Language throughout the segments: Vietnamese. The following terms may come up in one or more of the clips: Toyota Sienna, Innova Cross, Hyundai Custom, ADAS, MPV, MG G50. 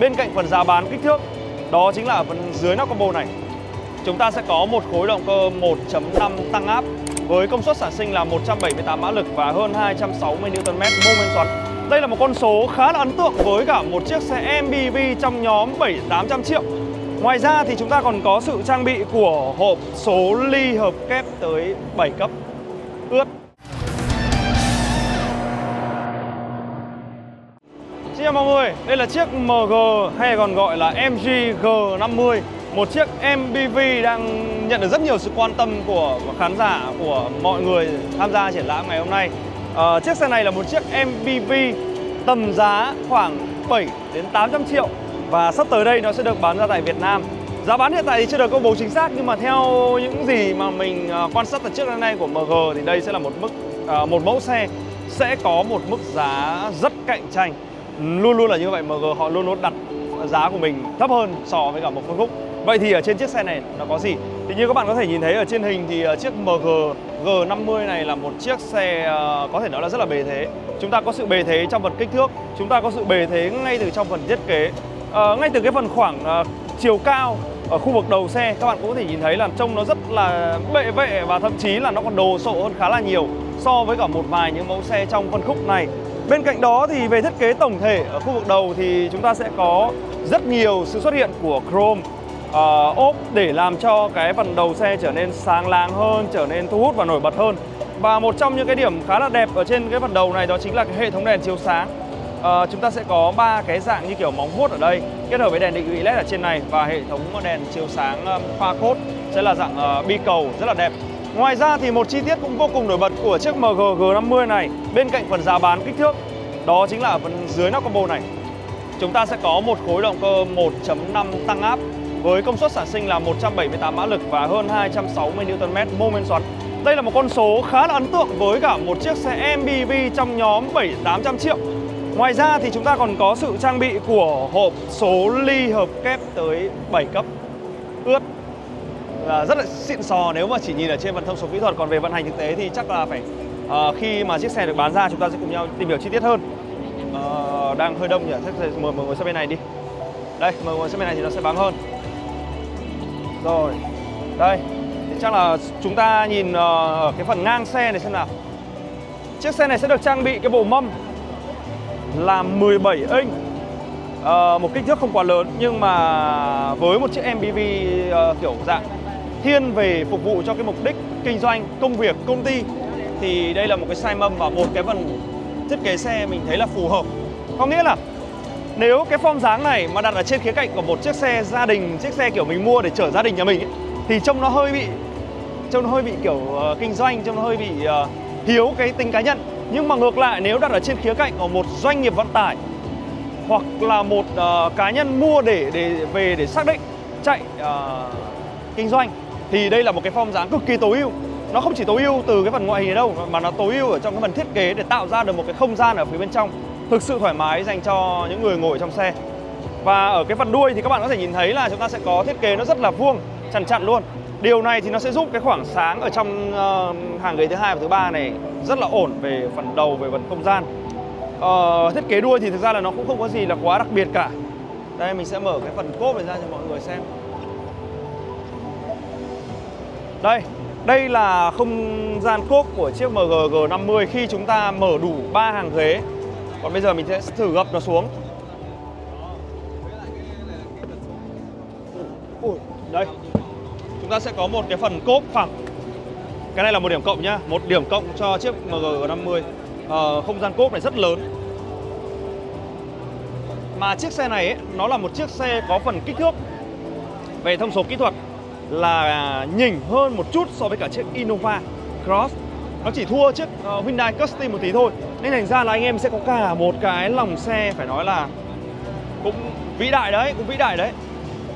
Bên cạnh phần giá bán kích thước, đó chính là phần dưới nắp combo này. Chúng ta sẽ có một khối động cơ 1.5 tăng áp với công suất sản sinh là 178 mã lực và hơn 260 Nm mô men xoắn. Đây là một con số khá là ấn tượng với cả một chiếc xe MPV trong nhóm 7-800 triệu. Ngoài ra thì chúng ta còn có sự trang bị của hộp số ly hợp kép tới 7 cấp ướt. Xin chào mọi người, đây là chiếc MG hay còn gọi là MG G50. Một chiếc MPV đang nhận được rất nhiều sự quan tâm của khán giả, của mọi người tham gia triển lãm ngày hôm nay. Chiếc xe này là một chiếc MPV tầm giá khoảng 7-800 triệu. Và sắp tới đây nó sẽ được bán ra tại Việt Nam. Giá bán hiện tại thì chưa được công bố chính xác, nhưng mà theo những gì mà mình quan sát từ trước đến nay của MG thì đây sẽ là một mẫu xe sẽ có một mức giá rất cạnh tranh. Luôn luôn là như vậy, MG họ luôn luôn đặt giá của mình thấp hơn so với cả một phân khúc. Vậy thì ở trên chiếc xe này nó có gì? Thì như các bạn có thể nhìn thấy ở trên hình thì chiếc MG G50 này là một chiếc xe có thể nói là rất là bề thế. Chúng ta có sự bề thế trong phần kích thước, chúng ta có sự bề thế ngay từ trong phần thiết kế. Ngay từ cái phần khoảng chiều cao ở khu vực đầu xe, các bạn cũng có thể nhìn thấy là trông nó rất là bệ vệ và thậm chí là nó còn đồ sộ hơn khá là nhiều so với cả một vài những mẫu xe trong phân khúc này. Bên cạnh đó thì về thiết kế tổng thể ở khu vực đầu thì chúng ta sẽ có rất nhiều sự xuất hiện của chrome ốp để làm cho cái phần đầu xe trở nên sáng láng hơn, trở nên thu hút và nổi bật hơn. Và một trong những cái điểm khá là đẹp ở trên cái phần đầu này đó chính là cái hệ thống đèn chiếu sáng. Chúng ta sẽ có ba cái dạng như kiểu móng vuốt ở đây kết hợp với đèn định vị LED ở trên này, và hệ thống đèn chiếu sáng pha cốt sẽ là dạng bi cầu rất là đẹp. Ngoài ra thì một chi tiết cũng vô cùng nổi bật của chiếc MG G50 này, bên cạnh phần giá bán kích thước, đó chính là phần dưới nóc combo này. Chúng ta sẽ có một khối động cơ 1.5 tăng áp với công suất sản sinh là 178 mã lực và hơn 260 Nm mô men xoắn. Đây là một con số khá là ấn tượng với cả một chiếc xe MPV trong nhóm 7-800 triệu. Ngoài ra thì chúng ta còn có sự trang bị của hộp số ly hợp kép tới 7 cấp ướt. Rất là xịn sò nếu mà chỉ nhìn ở trên phần thông số kỹ thuật, còn về vận hành thực tế thì chắc là phải khi mà chiếc xe được bán ra chúng ta sẽ cùng nhau tìm hiểu chi tiết hơn. Đang hơi đông nhỉ, mời mọi người sang bên này đi. Đây, mời mọi người sang bên này thì nó sẽ vắng hơn. Rồi, đây, thì chắc là chúng ta nhìn ở cái phần ngang xe này xem nào. Chiếc xe này sẽ được trang bị cái bộ mâm là 17 inch. Một kích thước không quá lớn, nhưng mà với một chiếc MPV kiểu dạng thiên về phục vụ cho cái mục đích kinh doanh, công việc, công ty, thì đây là một cái size mâm và một cái phần thiết kế xe mình thấy là phù hợp. Có nghĩa là nếu cái form dáng này mà đặt ở trên khía cạnh của một chiếc xe gia đình, chiếc xe kiểu mình mua để chở gia đình nhà mình ấy, thì trông nó hơi bị kiểu kinh doanh, trông nó hơi bị thiếu cái tính cá nhân. Nhưng mà ngược lại, nếu đặt ở trên khía cạnh của một doanh nghiệp vận tải hoặc là một cá nhân mua để xác định chạy kinh doanh, thì đây là một cái form dáng cực kỳ tối ưu. Nó không chỉ tối ưu từ cái phần ngoại hình đâu, mà nó tối ưu ở trong cái phần thiết kế để tạo ra được một cái không gian ở phía bên trong thực sự thoải mái dành cho những người ngồi trong xe. Và ở cái phần đuôi thì các bạn có thể nhìn thấy là chúng ta sẽ có thiết kế nó rất là vuông, chằn chặn luôn. Điều này thì nó sẽ giúp cái khoảng sáng ở trong hàng ghế thứ 2 và thứ 3 này rất là ổn về phần đầu, về phần không gian. Thiết kế đuôi thì thực ra là nó cũng không có gì là quá đặc biệt cả. Đây, mình sẽ mở cái phần cốp này ra cho mọi người xem. Đây là không gian cốp của chiếc MG G50 khi chúng ta mở đủ 3 hàng ghế. Còn bây giờ mình sẽ thử gập nó xuống. Đây, chúng ta sẽ có một cái phần cốp phẳng. Cái này là một điểm cộng nhá, một điểm cộng cho chiếc MG G50. Không gian cốp này rất lớn. Mà chiếc xe này ấy, nó là một chiếc xe có phần kích thước về thông số kỹ thuật là nhỉnh hơn một chút so với cả chiếc Innova Cross. Nó chỉ thua chiếc Hyundai Custom một tí thôi. Nên thành ra là anh em sẽ có cả một cái lòng xe phải nói là cũng vĩ đại đấy, cũng vĩ đại đấy.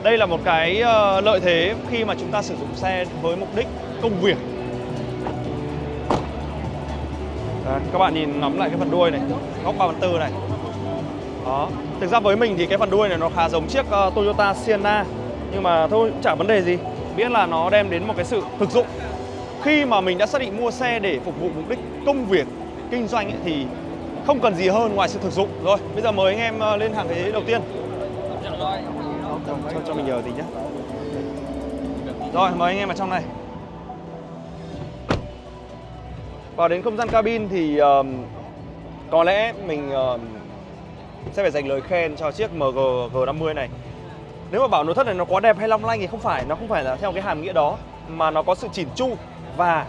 Đây là một cái lợi thế khi mà chúng ta sử dụng xe với mục đích công việc. Đấy, các bạn nhìn ngắm lại cái phần đuôi này, góc 3/4 này. Đó. Thực ra với mình thì cái phần đuôi này nó khá giống chiếc Toyota Sienna. Nhưng mà thôi, chả vấn đề gì. Miễn là nó đem đến một cái sự thực dụng. Khi mà mình đã xác định mua xe để phục vụ mục đích công việc, kinh doanh ấy, thì không cần gì hơn ngoài sự thực dụng. Rồi, bây giờ mời anh em lên hàng ghế đầu tiên. Cho mình nhờ tí nhé. Rồi, mời anh em vào trong này. Vào đến không gian cabin thì có lẽ mình sẽ phải dành lời khen cho chiếc MG G50 này. Nếu mà bảo nội thất này nó quá đẹp hay long lanh thì không phải, nó không phải là theo cái hàm nghĩa đó, mà nó có sự chỉn chu. Và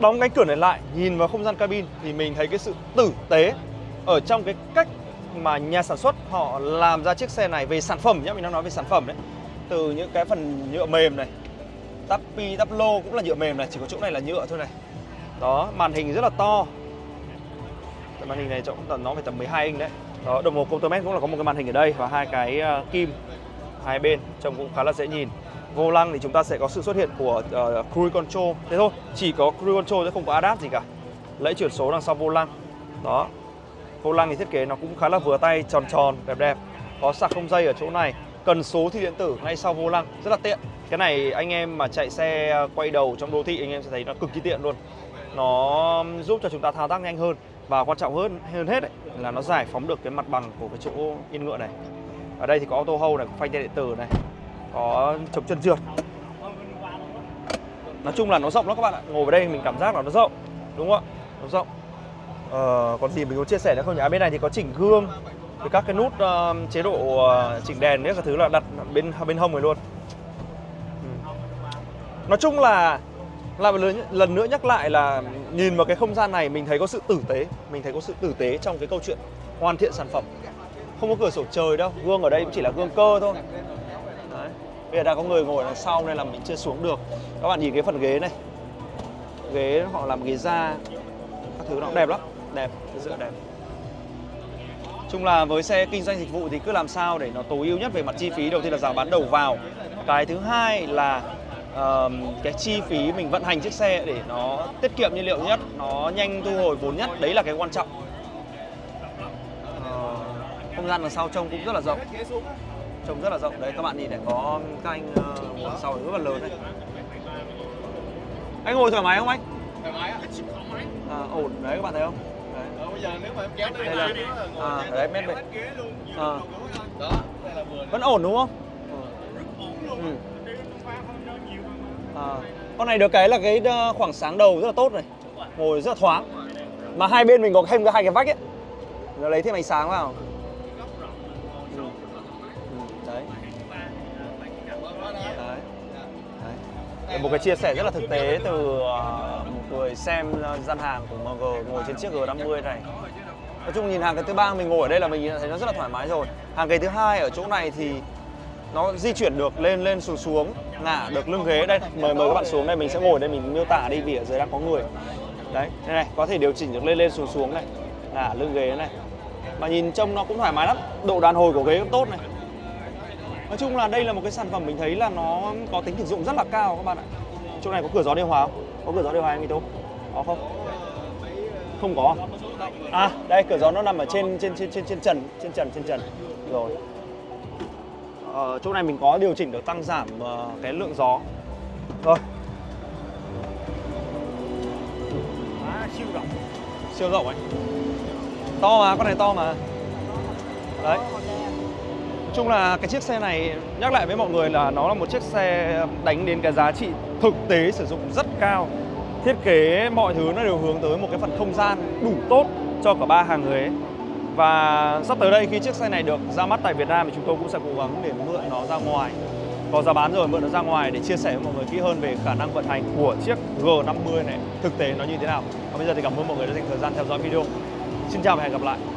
đóng cánh cửa này lại, nhìn vào không gian cabin thì mình thấy cái sự tử tế ở trong cái cách mà nhà sản xuất họ làm ra chiếc xe này về sản phẩm nhé, mình đang nói về sản phẩm đấy. Từ những cái phần nhựa mềm này, tapi, tắp lô cũng là nhựa mềm này, chỉ có chỗ này là nhựa thôi này. Đó, màn hình rất là to. Màn hình này nó phải tầm 12 inch đấy. Đó, đồng hồ Comtomax cũng là có một cái màn hình ở đây và hai cái kim hai bên, trông cũng khá là dễ nhìn. Vô lăng thì chúng ta sẽ có sự xuất hiện của cruise control, thế thôi, chỉ có cruise control chứ không có ADAS gì cả. Lẫy chuyển số đằng sau vô lăng. Đó. Vô lăng thì thiết kế nó cũng khá là vừa tay, tròn tròn, đẹp đẹp. Có sạc không dây ở chỗ này, cần số thì điện tử ngay sau vô lăng, rất là tiện. Cái này anh em mà chạy xe quay đầu trong đô thị anh em sẽ thấy nó cực kỳ tiện luôn. Nó giúp cho chúng ta thao tác nhanh hơn và quan trọng hơn hết ấy, là nó giải phóng được cái mặt bằng của cái chỗ yên ngựa này. Ở đây thì có auto hold này, có phanh tay điện tử này, có chống chân trượt. Nói chung là nó rộng lắm các bạn ạ. Ngồi vào đây mình cảm giác là nó rộng, đúng không ạ? Nó rộng. Còn gì mình muốn chia sẻ nữa không nhỉ? Bên này thì có chỉnh gương, thì các cái nút chế độ chỉnh đèn nữa, các thứ là đặt bên hông rồi luôn. Nói chung là lần nữa nhắc lại là nhìn vào cái không gian này mình thấy có sự tử tế, mình thấy có sự tử tế trong cái câu chuyện hoàn thiện sản phẩm. Không có cửa sổ trời đâu, gương ở đây cũng chỉ là gương cơ thôi. Đấy. Bây giờ đang có người ngồi đằng sau nên là mình chưa xuống được. Các bạn nhìn cái phần ghế này, ghế họ làm ghế da, các thứ nó cũng đẹp lắm, đẹp, dựa đẹp. Chung là với xe kinh doanh dịch vụ thì cứ làm sao để nó tối ưu nhất về mặt chi phí. Đầu tiên là giá bán đầu vào, cái thứ hai là cái chi phí mình vận hành chiếc xe để nó tiết kiệm nhiên liệu nhất, nó nhanh thu hồi vốn nhất, đấy là cái quan trọng. Không gian đằng sau trông cũng rất là rộng, trông rất là rộng đấy các bạn nhìn này, có các anh đằng sau rất là lớn đấy. Anh ngồi thoải mái không anh? Thoải mái ạ. Ổn đấy các bạn thấy không? Bây giờ nếu mà em kéo đây là đấy mét vậy. Vẫn ổn đúng không? Con này được cái là cái khoảng sáng đầu rất là tốt này, ngồi rất là thoáng, mà hai bên mình có thêm hai cái vách ấy, nó lấy thêm ánh sáng vào. Đấy. Đấy. Đấy. Một cái chia sẻ rất là thực tế từ một người xem gian hàng của MG ngồi trên chiếc G50 này. Nói chung nhìn hàng cái thứ ba mình ngồi ở đây là mình thấy nó rất là thoải mái rồi. Hàng cái thứ hai ở chỗ này thì nó di chuyển được lên xuống xuống, ngả được lưng ghế đây. Mời các bạn xuống đây, mình sẽ ngồi đây mình miêu tả đi vì ở dưới đang có người. Đấy, đây này, có thể điều chỉnh được lên xuống xuống này, ngả lưng ghế này. Mà nhìn trông nó cũng thoải mái lắm, độ đàn hồi của ghế cũng tốt này. Nói chung là đây là một cái sản phẩm mình thấy là nó có tính thực dụng rất là cao các bạn ạ. Chỗ này có cửa gió điều hòa không? Có cửa gió điều hòa anh Tô? Có không? Không có. À, đây cửa gió nó nằm ở trên trần. Rồi. Chỗ này mình có điều chỉnh được tăng giảm cái lượng gió. Rồi. Siêu rộng. Siêu rộng ấy. To mà, con này to mà. Đấy. Nói chung là cái chiếc xe này nhắc lại với mọi người là nó là một chiếc xe đánh đến cái giá trị thực tế sử dụng rất cao. Thiết kế mọi thứ nó đều hướng tới một cái phần không gian đủ tốt cho cả ba hàng ghế. Và sắp tới đây khi chiếc xe này được ra mắt tại Việt Nam thì chúng tôi cũng sẽ cố gắng để mượn nó ra ngoài. Có giá bán rồi mượn nó ra ngoài để chia sẻ với mọi người kỹ hơn về khả năng vận hành của chiếc G50 này, thực tế nó như thế nào. Và bây giờ thì cảm ơn mọi người đã dành thời gian theo dõi video. Xin chào và hẹn gặp lại.